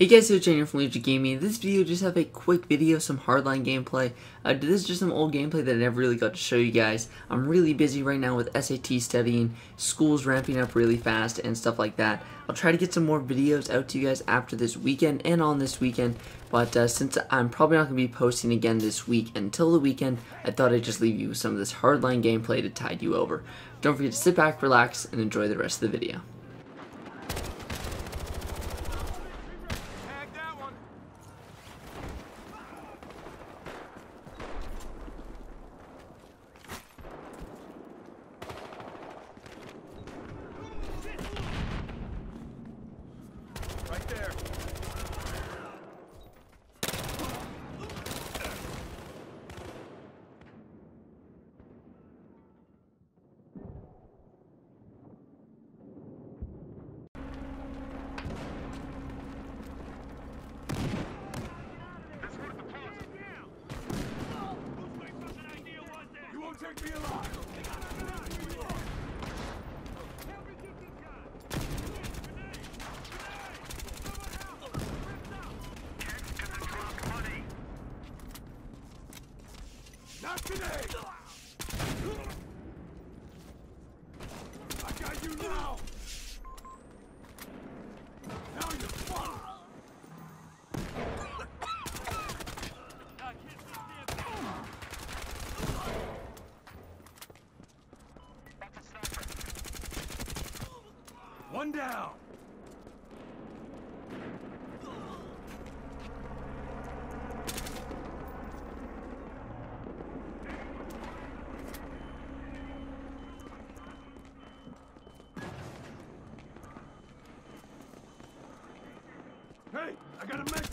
Hey guys, it's Jan from Lazer Gaming. This video just have a quick video, some Hardline gameplay. This is just some old gameplay that I never really got to show you guys. I'm really busy right now with SAT studying, school's ramping up really fast and stuff like that. I'll try to get some more videos out to you guys after this weekend and on this weekend, but since I'm probably not going to be posting again this week until the weekend, I thought I'd just leave you with some of this Hardline gameplay to tide you over. Don't forget to sit back, relax, and enjoy the rest of the video. Take me alive! Help me get this guy! Grenade! Someone help! Ripped out! Get to the truck, buddy! Not today! I got you now! Now you're fucked! One down! Hey, I got a message!